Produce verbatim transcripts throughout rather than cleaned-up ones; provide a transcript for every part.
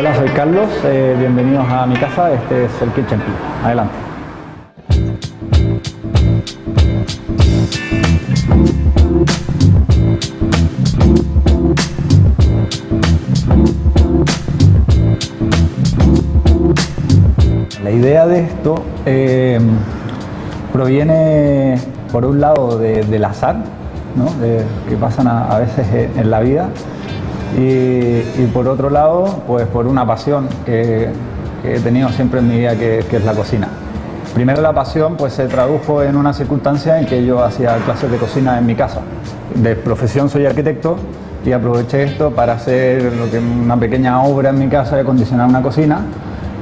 Hola, soy Carlos, eh, bienvenidos a mi casa, este es el Kitchen Club. Adelante. La idea de esto eh, proviene, por un lado, de, del azar, ¿no? de, que pasan a, a veces en, en la vida, y, y por otro lado, pues por una pasión que, que he tenido siempre en mi vida, que, que es la cocina. Primero la pasión pues se tradujo en una circunstancia en que yo hacía clases de cocina en mi casa. De profesión soy arquitecto y aproveché esto para hacer lo que una pequeña obra en mi casa y acondicionar una cocina.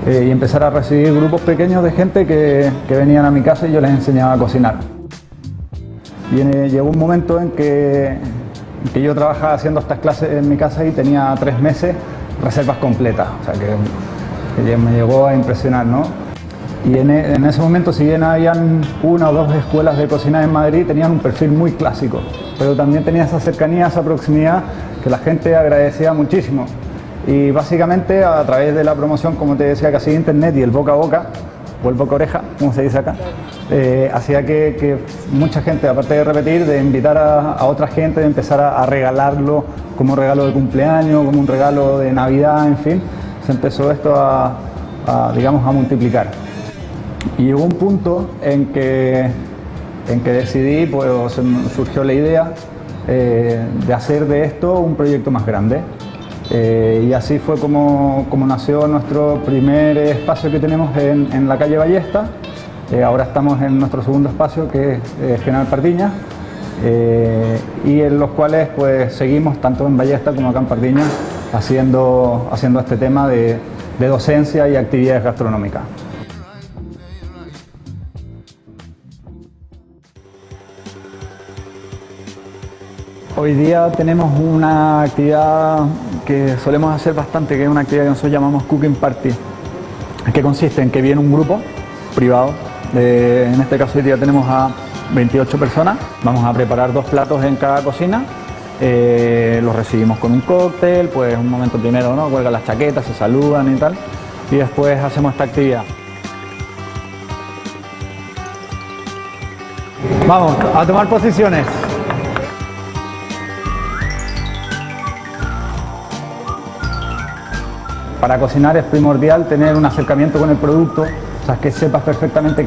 Eh, y empezar a recibir grupos pequeños de gente que, que venían a mi casa y yo les enseñaba a cocinar. Y eh, llegó un momento en que, que yo trabajaba haciendo estas clases en mi casa y tenía tres meses reservas completas, o sea que, que me llegó a impresionar, ¿no? Y en, en ese momento, si bien habían una o dos escuelas de cocina en Madrid, tenían un perfil muy clásico, pero también tenía esa cercanía, esa proximidad que la gente agradecía muchísimo. Y básicamente a través de la promoción, como te decía, que hacía internet y el boca a boca, o el boca a oreja, como se dice acá, eh, hacía que, que mucha gente, aparte de repetir, de invitar a, a otra gente, de empezar a, a regalarlo como un regalo de cumpleaños, como un regalo de Navidad, en fin, se empezó esto a, a digamos, a multiplicar. Y llegó un punto en que, en que decidí, pues surgió la idea eh, de hacer de esto un proyecto más grande. Eh, y así fue como, como nació nuestro primer espacio que tenemos en, en la calle Ballesta. Eh, ahora estamos en nuestro segundo espacio, que es eh, General Pardiñas, eh, y en los cuales pues seguimos tanto en Ballesta como acá en Pardiñas haciendo, haciendo este tema de, de docencia y actividades gastronómicas. Hoy día tenemos una actividad que solemos hacer bastante, que es una actividad que nosotros llamamos Cooking Party, que consiste en que viene un grupo privado, de, en este caso hoy día tenemos a veintiocho personas, vamos a preparar dos platos en cada cocina, eh, los recibimos con un cóctel, pues un momento primero, ¿no? Cuelgan las chaquetas, se saludan y tal, y después hacemos esta actividad. Vamos a tomar posiciones. Para cocinar es primordial tener un acercamiento con el producto, o sea, que sepas perfectamente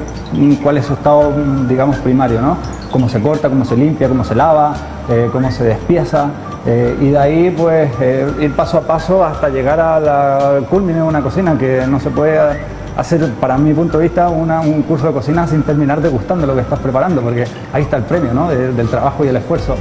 cuál es su estado, digamos, primario, ¿no? Cómo se corta, cómo se limpia, cómo se lava, eh, cómo se despieza, eh, y de ahí, pues, eh, ir paso a paso hasta llegar al culmine de una cocina, que no se puede hacer, para mi punto de vista, una, un curso de cocina sin terminar degustando lo que estás preparando, porque ahí está el premio, ¿no? de, del trabajo y el esfuerzo.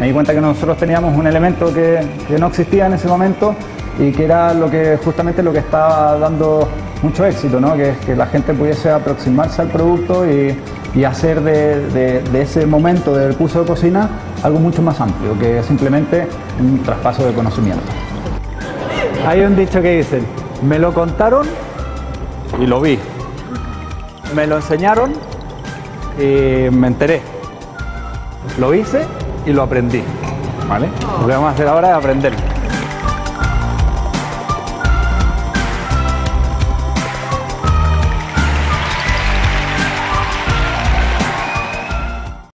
Me di cuenta que nosotros teníamos un elemento que, que no existía en ese momento y que era lo que, justamente lo que estaba dando mucho éxito, ¿no? que, que la gente pudiese aproximarse al producto y, y hacer de, de, de ese momento del curso de cocina algo mucho más amplio, que simplemente un traspaso de conocimiento. Hay un dicho que dicen, me lo contaron y lo vi, me lo enseñaron y me enteré, lo hice y lo aprendí, ¿vale? Lo que vamos a hacer ahora es aprender.